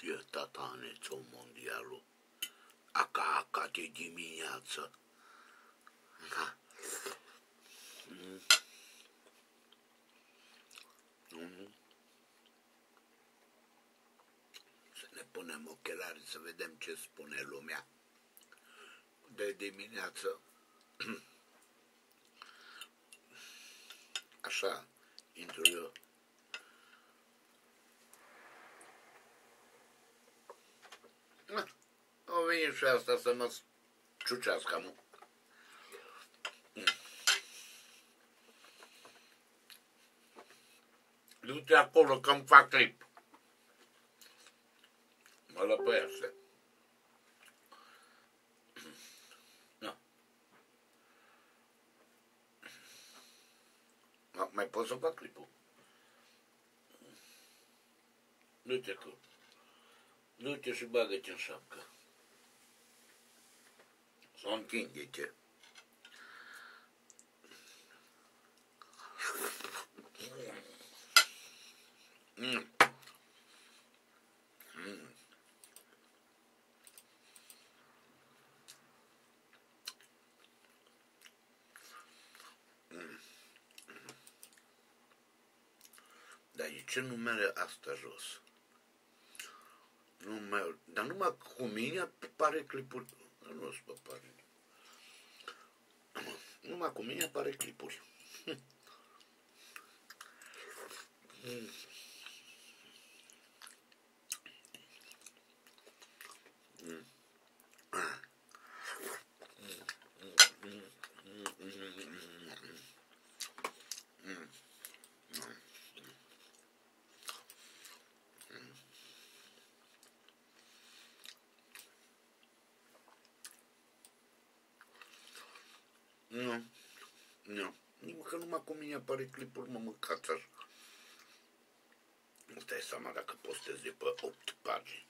tieta ta NelsonMondialu, aká te dimineață. Să ne punem ochelari să vedem ce spune lumea. De dimineață, așa intru eu. O venit și asta să mă ciucească, mă. Du-te acolo că-mi fac clip. Mă lăpăiaște. Mai pot să fac clipul. Du-te tu. Du-te și bagă-te în șapcă. Sau întinde-te. Dar de ce nu merge asta jos? Nu merge. Dar numai cu mine apare clipul. Nu-ți mă pare. Numai cu mine apare clipuri. Că numai cu mine apare clipuri, mă mâncați așa. Îți dai seama dacă postez de pe 8 pagini.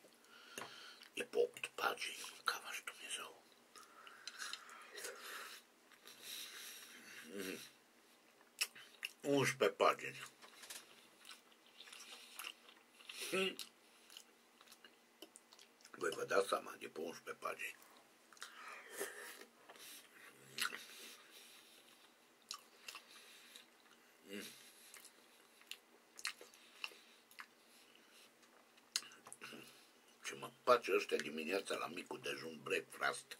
E pe 8 pagini, ca v-aș Dumnezeu. Mm. 11 pagini. Voi vă dați seama, de pe 11 pagini. Ce mă face ăștia dimineața la micul dejun breakfast?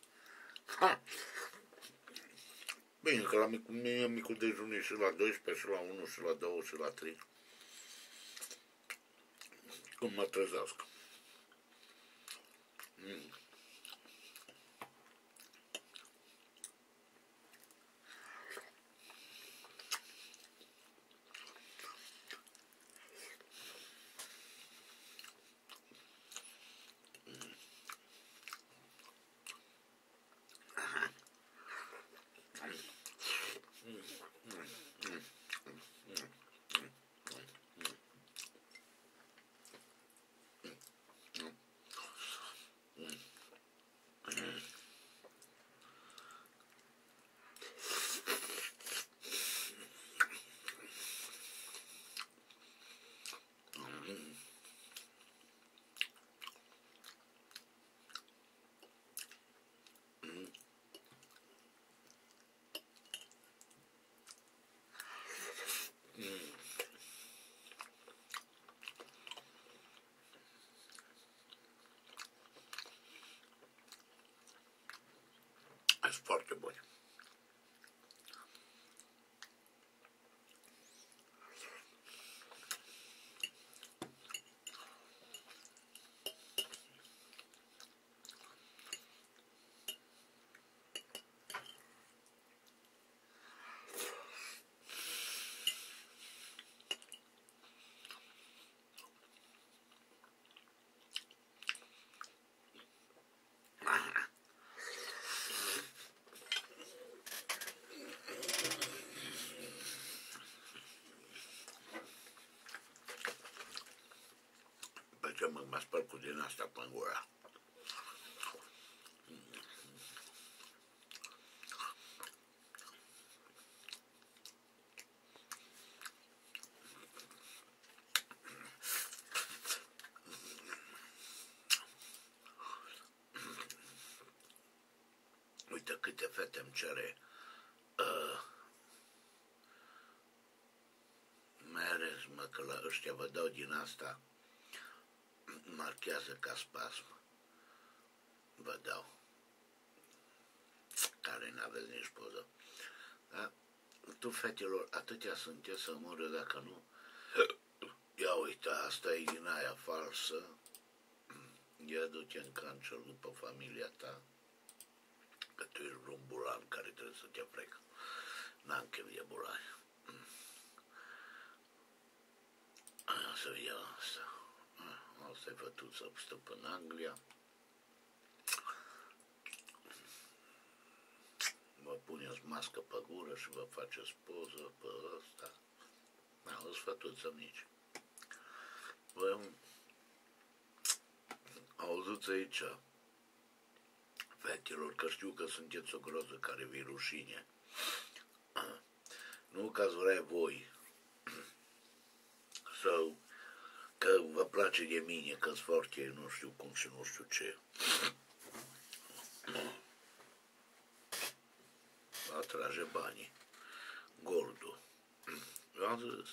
Ha! Bine că la micul dejun e și la 12, și la 1, și la 2, și la 3. Când mă trezească. Sunt foarte buni. Mă spăr cu din asta până gura. leggere meresmă, că la ăștia vă dau din asta, marchează ca spasm, vă dau, care n-aveți nici poză. Da? Tu, fetelor, atâtea sunteți să mor eu dacă nu. Ia uita, asta e din aia falsă, ia du-te în cancer după familia ta, că tu ești vreun bulan care trebuie să te frecă. N-am chef de bulan. Să via asta. Asta e fătuță, stă până în Anglia. Vă puneți mască pe gură și vă faceți poză pe ăsta. N-am fătuță mici. Voi auziți aici, fetilor, că știu că sunteți o groză care vi rușine. Nu că ați vrea voi sau că vă place de mine, că-s foarte nu știu cum și nu știu ce. Atrage banii. Gordul. Eu am zis,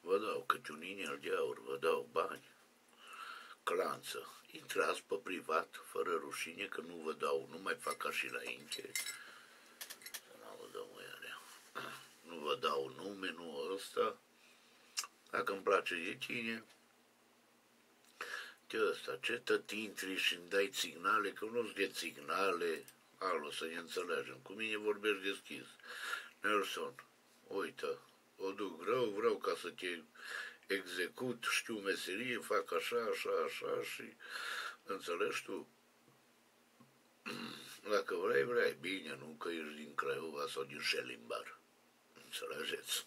vă dau câte un inel de aur, vă dau bani. Clanță. Intrați pe privat, fără rușine, că nu vă dau, nu mai fac ca și înainte. Nu vă dau nume, nu ăsta. Dacă îmi place de tine, de ăsta, ce tot intri și îmi dai signale, că nu-ți de signale. Alo, să ne înțelegem. Cu mine vorbești deschis. Nelson, uite, o duc rău, vreau ca să te execut, știu meserie, fac așa, așa, așa și înțelegi tu? Dacă vrei, vrei, bine, nu că ești din Craiova sau din Șelimbar. Înțelegeți?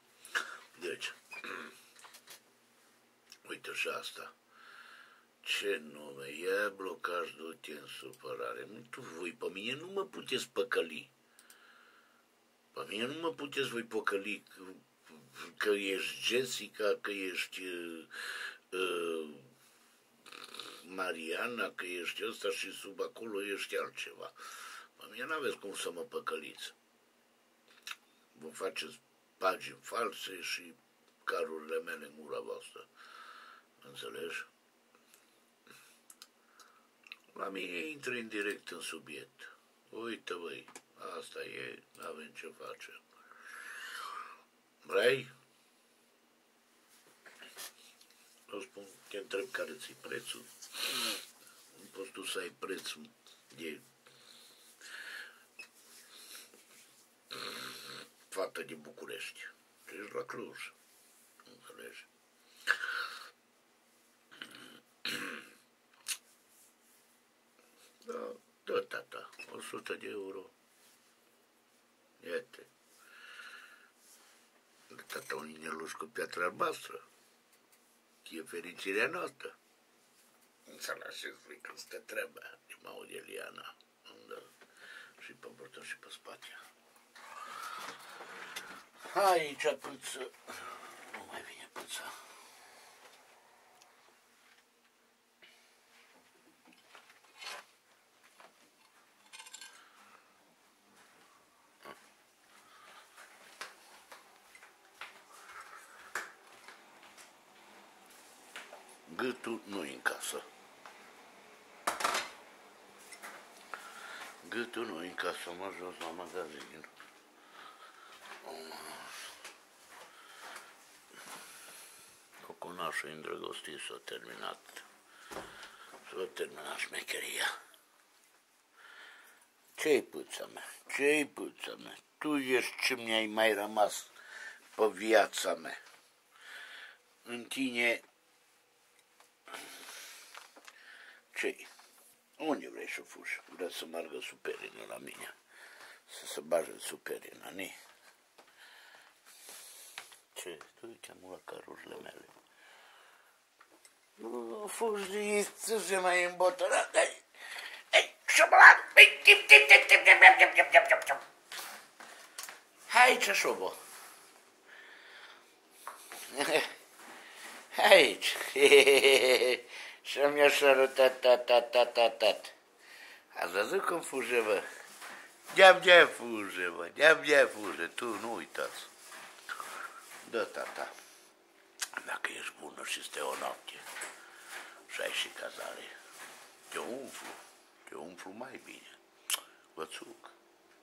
Deci, uite și asta. Ce nume, ia blocaj, du-te în supărare. Nu, tu voi, pe mine nu mă puteți păcăli. Pe mine nu mă puteți voi păcăli că ești Jessica, că ești Mariana, că ești ăsta și sub acolo ești altceva. Pe mine n-aveți cum să mă păcăliți. Vă faceți pagini false și carurile mele în gura voastră. Înțelegi? La mine intră indirect în subiect. Uite, băi, asta e, n-avem ce face. Vrei? Eu spun, te întreb care ți-i prețul. Nu poți tu să ai prețul de fată din București. Ești la Cluj. Înțelegi? Da, dă, tata, 100 de euro. Iată. Tata, un ineluș cu piatra albastră. E fericirea noastră. Înțelegeți voi când stă treaba. E maude Eliana. Și pe burtă și pe spate. Aici pâță. Nu mai vine pâța. Gâtul nu-i în casă. Gâtul nu-i în casă, mă jos la magazin. Coconașul îndrăgostit s-a terminat. S-a terminat șmecheria. Ce-i puța mea? Ce-i puța mea? Tu ești ce mi-ai mai rămas pe viața mea. În tine... Ce? Unde vrei să fugi? Vreau să meargă superii de la mine. să se bage super în anii. Ce? Tu cheamă la cărurile mele. Nu, fugiți, se mai îmbotărată. Ei, șobolan! Hai ce șobo! Aici, și mi-a sărătat, tat. Ați văzut cum fuge, bă? De-am fuge, bă, de-am fuge, tu nu uitați. Da, tata, dacă ești bună și stai o noapte și ai și cazare, te umflu mai bine, vățuc.